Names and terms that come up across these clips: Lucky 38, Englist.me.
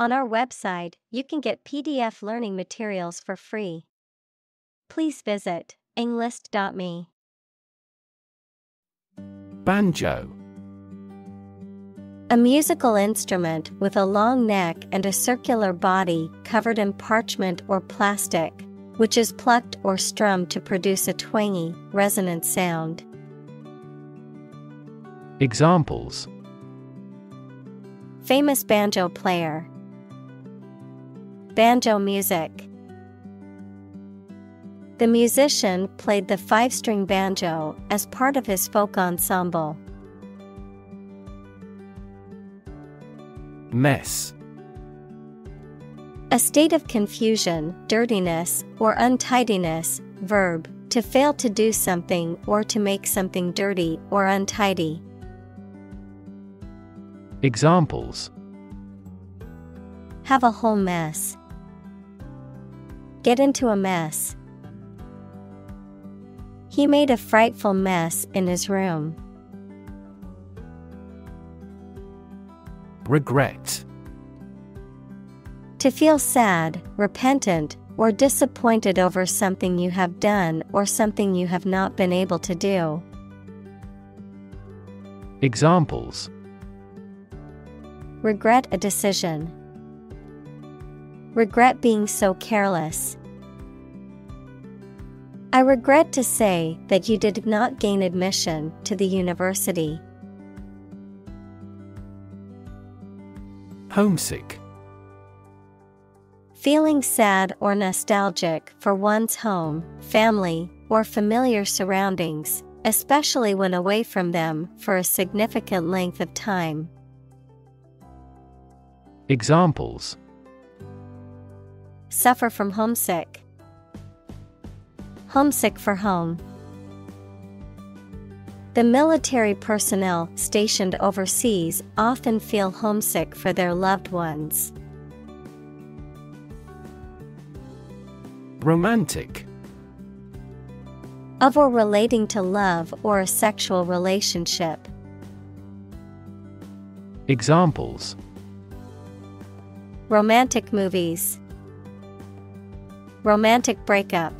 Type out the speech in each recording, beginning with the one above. On our website, you can get PDF learning materials for free. Please visit Englist.me. Banjo. A musical instrument with a long neck and a circular body covered in parchment or plastic, which is plucked or strummed to produce a twangy, resonant sound. Examples: famous banjo player, banjo music. The musician played the 5-string banjo as part of his folk ensemble. Mess. A state of confusion, dirtiness, or untidiness. Verb, to fail to do something or to make something dirty or untidy. Examples: have a whole mess, get into a mess. He made a frightful mess in his room. Regret. To feel sad, repentant, or disappointed over something you have done or something you have not been able to do. Examples: regret a decision, regret being so careless. I regret to say that you did not gain admission to the university. Homesick. Feeling sad or nostalgic for one's home, family, or familiar surroundings, especially when away from them for a significant length of time. Examples: suffer from homesick, homesick for home. The military personnel stationed overseas often feel homesick for their loved ones. Romantic. Of or relating to love or a sexual relationship. Examples: romantic movies, romantic breakup.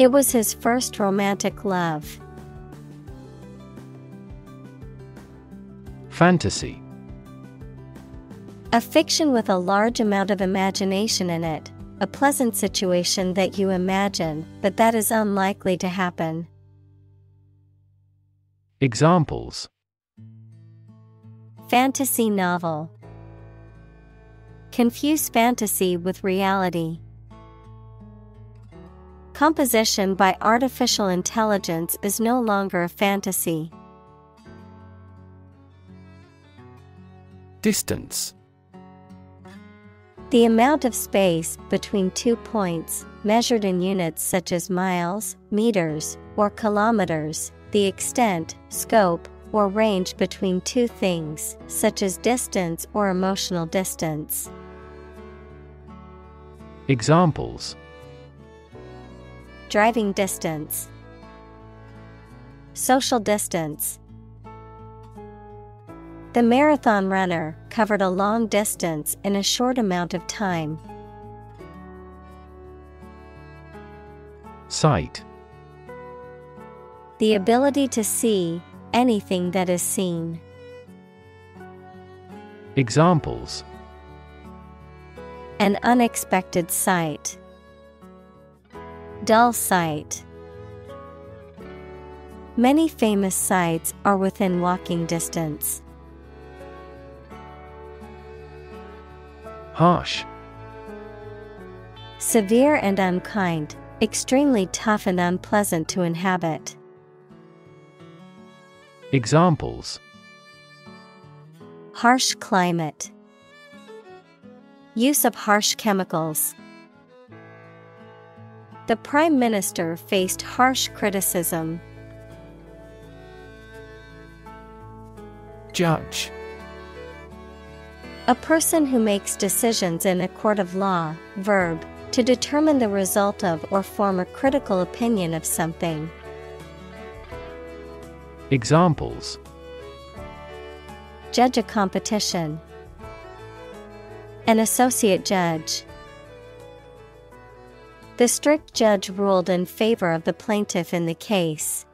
It was his first romantic love. Fantasy. A fiction with a large amount of imagination in it, a pleasant situation that you imagine, but that is unlikely to happen. Examples: fantasy novel, confuse fantasy with reality. Composition by artificial intelligence is no longer a fantasy. Distance. The amount of space between two points, measured in units such as miles, meters, or kilometers, the extent, scope, or range between two things, such as distance or emotional distance. Examples: driving distance, social distance. The marathon runner covered a long distance in a short amount of time. Sight. The ability to see anything that is seen. Examples: an unexpected sight, dull sight. Many famous sights are within walking distance. Harsh. Severe and unkind, extremely tough and unpleasant to inhabit. Examples: harsh climate, use of harsh chemicals. The Prime Minister faced harsh criticism. Judge. A person who makes decisions in a court of law. Verb, to determine the result of or form a critical opinion of something. Examples: judge a competition, An associate judge. The strict judge ruled in favor of the plaintiff in the case.